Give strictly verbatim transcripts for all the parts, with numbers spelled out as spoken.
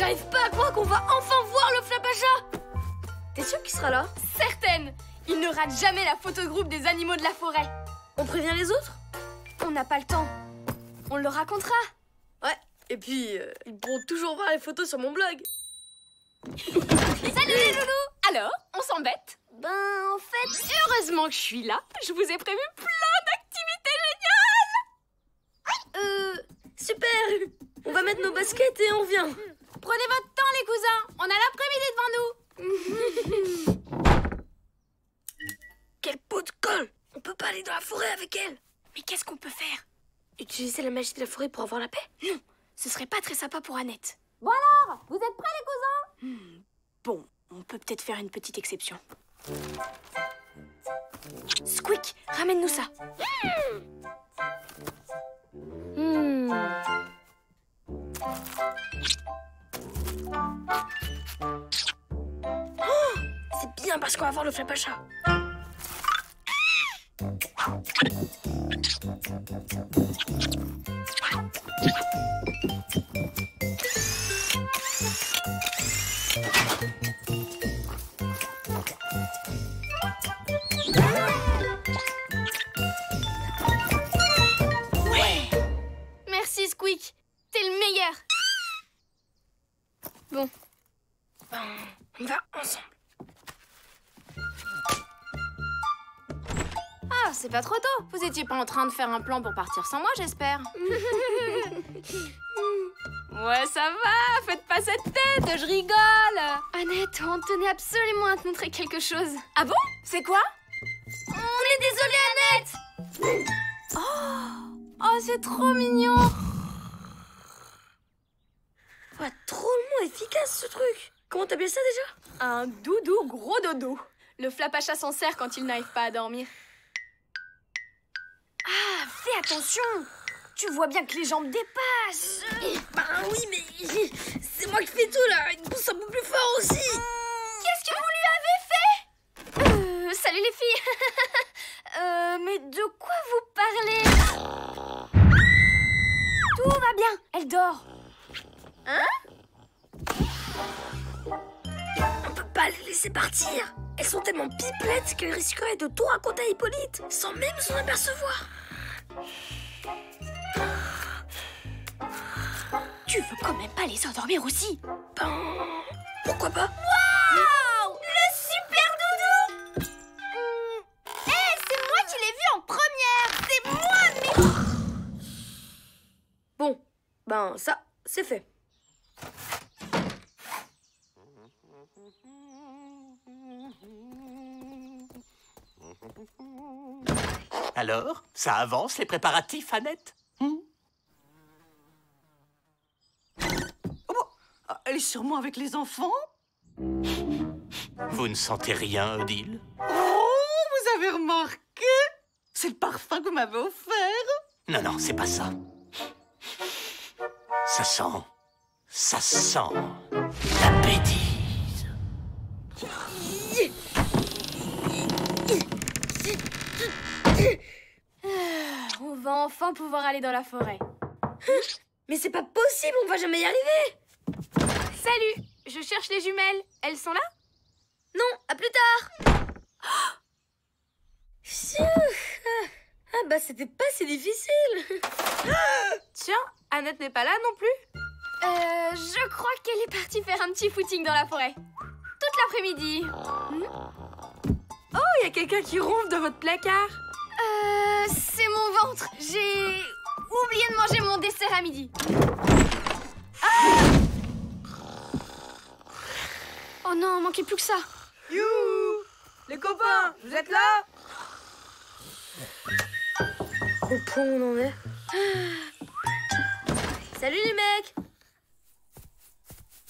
J'arrive pas à croire qu'on va enfin voir le Flapacha. T'es sûre qu'il sera là? Certaine. Il ne rate jamais la photo groupe des animaux de la forêt. On prévient les autres? On n'a pas le temps. On le racontera. Ouais, et puis euh, ils pourront toujours voir les photos sur mon blog. Salut les loulous! Alors, on s'embête? Ben, en fait... Heureusement que je suis là, je vous ai prévu plein d'activités géniales! Euh... Super! On va mettre nos baskets et on revient. Prenez votre temps les cousins, on a l'après-midi devant nous. Quelle peau de colle! On peut pas aller dans la forêt avec elle. Mais qu'est-ce qu'on peut faire? Utiliser la magie de la forêt pour avoir la paix? Non, ce serait pas très sympa pour Annette. Bon alors, vous êtes prêts les cousins? hmm, Bon, on peut peut-être faire une petite exception. Squeak, ramène-nous ça. mmh. Mmh. Oh, c'est bien parce qu'on va voir le Flapacha. Bon, on va ensemble. Ah, c'est pas trop tôt. Vous étiez pas en train de faire un plan pour partir sans moi, j'espère. Ouais, ça va. Faites pas cette tête, je rigole. Annette, on tenait absolument à te montrer quelque chose. Ah bon? C'est quoi? On est désolé, Annette. Oh, oh c'est trop mignon. Pas drôlement efficace ce truc. Comment t'appelles ça déjà? Un doudou gros dodo. Le Flapacha s'en sert quand il n'arrive pas à dormir. Ah, fais attention. Tu vois bien que les jambes dépassent. Euh, bah oui, mais c'est moi qui fais tout là. Il pousse un peu plus fort aussi. Mmh. Qu'est-ce que vous lui avez fait? euh, Salut les filles. euh, mais de quoi vous parlez? Tout va bien, elle dort. Hein? On peut pas les laisser partir. Elles sont tellement pipelettes qu'elles risqueraient de tout raconter à Hippolyte sans même s'en apercevoir. Tu veux quand même pas les endormir aussi? Ben... pourquoi pas? Waouh! Le super doudou! Hum... Hé, hey, c'est moi qui l'ai vu en première! C'est moi, mais... Bon, ben ça, c'est fait. Alors, ça avance les préparatifs, Annette? hmm oh, Elle est sur moi avec les enfants? Vous ne sentez rien, Odile? Oh, vous avez remarqué? C'est le parfum que vous m'avez offert. Non, non, c'est pas ça. Ça sent... ça sent la bêtise. On va enfin pouvoir aller dans la forêt. Mais c'est pas possible, on va jamais y arriver. Salut, je cherche les jumelles. Elles sont là? Non, à plus tard. Oh ah bah c'était pas si difficile. Tiens, Annette n'est pas là non plus. Euh, je crois qu'elle est partie faire un petit footing dans la forêt. Toute l'après-midi. Hmm? Oh, il y a quelqu'un qui ronfle dans votre placard. Euh, c'est mon ventre. J'ai oublié de manger mon dessert à midi. Ah! Oh non, manquait plus que ça. You! Les copains, vous êtes là? Au point où on en est. Ah. Salut les mecs!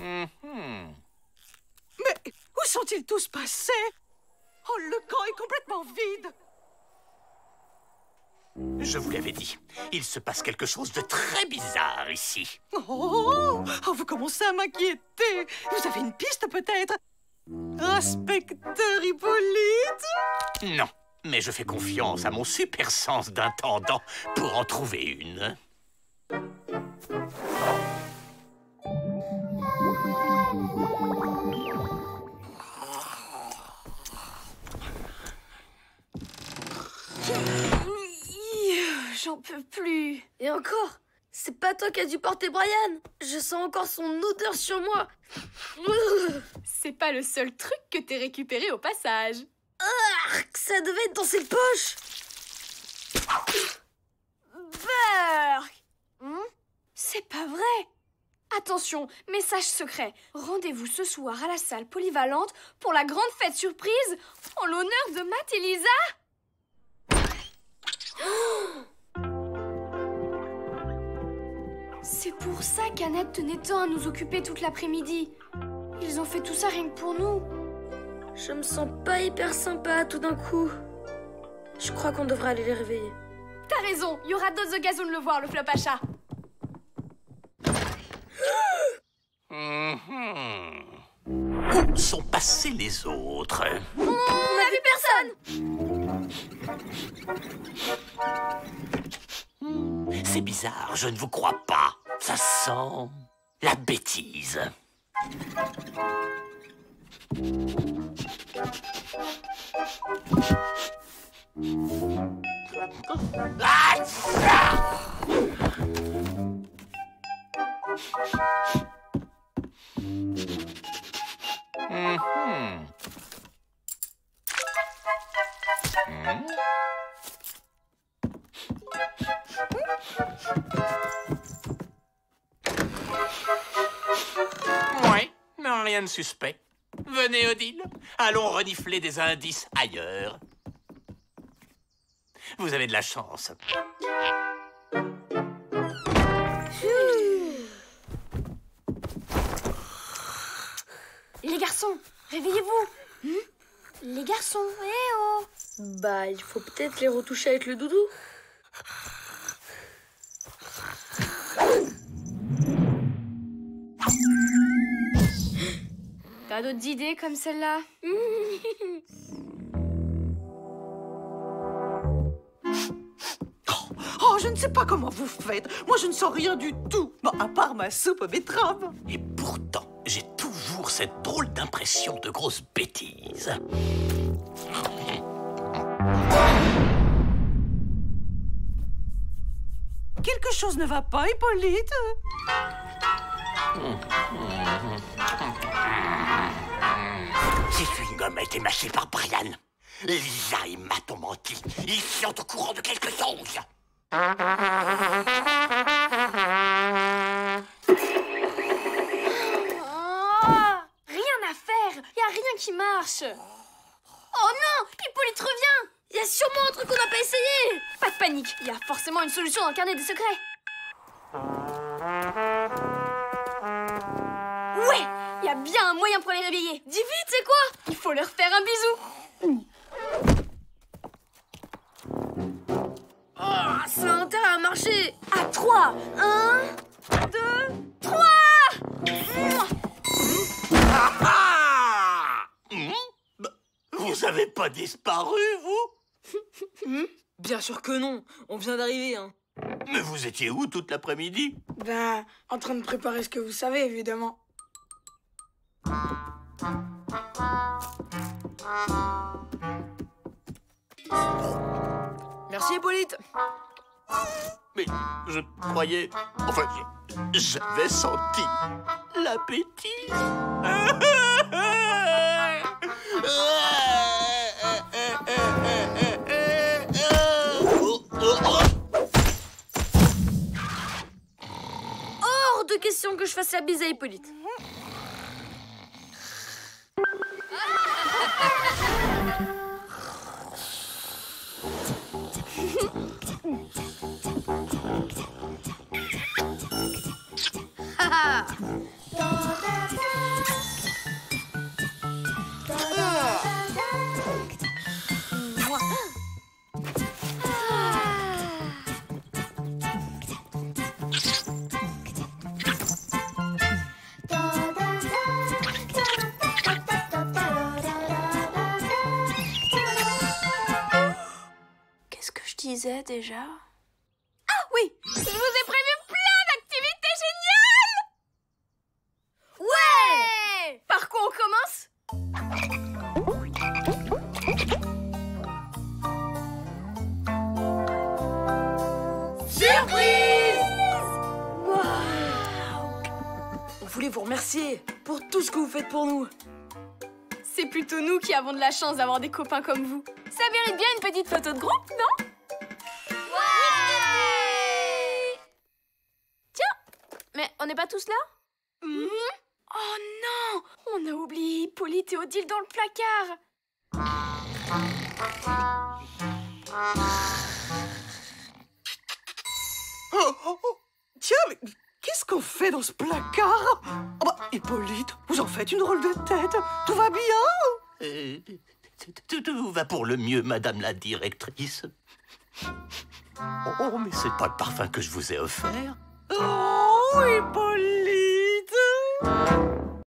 Mm-hmm. Mais où sont-ils tous passés? Oh, le camp est complètement vide. Je vous l'avais dit, il se passe quelque chose de très bizarre ici. Oh, oh vous commencez à m'inquiéter. Vous avez une piste peut-être? Inspecteur Hippolyte? Non, mais je fais confiance à mon super sens d'intendant pour en trouver une. Ah. peux plus. Et encore, c'est pas toi qui as dû porter Brian. Je sens encore son odeur sur moi. C'est pas le seul truc que t'es récupéré au passage. Arc, ça devait être dans ses poches. Burk. Hum? C'est pas vrai. Attention, message secret. Rendez-vous ce soir à la salle polyvalente pour la grande fête surprise en l'honneur de Matt et Lisa. C'est pour ça qu'Annette tenait tant à nous occuper toute l'après-midi. Ils ont fait tout ça rien que pour nous. Je me sens pas hyper sympa tout d'un coup. Je crois qu'on devrait aller les réveiller. T'as raison, il y aura d'autres occasions de le voir, le Flapacha. Mm-hmm. Où sont passés les autres? On n'a vu personne. C'est bizarre, je ne vous crois pas. Ça sent la bêtise. Ah, Mm-hmm. Mm-hmm. Ouais, mais rien de suspect. Venez, Odile, allons renifler des indices ailleurs. Vous avez de la chance. Les garçons, réveillez-vous. Hmm? Les garçons, eh oh. Bah, il faut peut-être les retoucher avec le doudou. T'as d'autres idées comme celle-là? oh, oh, je ne sais pas comment vous faites. Moi, je ne sens rien du tout. Bon, à part ma soupe aux betteraves. Et pourtant, j'ai toujours cette drôle d'impression de grosse bêtise. Quelque chose ne va pas, Hippolyte. Ces chewing-gums a été mâché par Brian. Lisa et Matt ont menti. Ils sont au courant de quelque chose. Qui marche. Oh non, Hippolyte revient. Il y a sûrement un truc qu'on n'a pas essayé. Pas de panique, il y a forcément une solution dans le carnet des secrets. Ouais, il y a bien un moyen pour les réveiller. Dis vite, c'est quoi? Il faut leur faire un bisou. Oh, ça a intérêt à marcher. À trois. Un, deux, trois. Vous avez pas disparu, vous? mmh. Bien sûr que non, on vient d'arriver, hein. Mais vous étiez où toute l'après-midi? Ben, en train de préparer ce que vous savez, évidemment. Merci, Hippolyte. Mais je croyais... Enfin, j'avais senti la bêtise. Question que je fasse la bise à Hippolyte. Déjà. Ah oui, je vous ai prévu plein d'activités géniales. Ouais. Par quoi on commence? remercier pour tout ce que vous faites pour nous. C'est plutôt nous qui avons de la chance d'avoir des copains comme vous. Ça mérite bien une petite photo de groupe, non? Ouais! Tiens, mais on n'est pas tous là? Mmh. Oh non! On a oublié Hippolyte et Odile dans le placard. Oh, oh, oh. Tiens, mais qu'est-ce qu'on fait dans ce placard? Oh, bah, Hippolyte, vous en faites une drôle de tête. Tout va bien? euh, tout, tout va pour le mieux, madame la directrice. Oh, mais c'est pas le parfum que je vous ai offert. Oh, Hippolyte!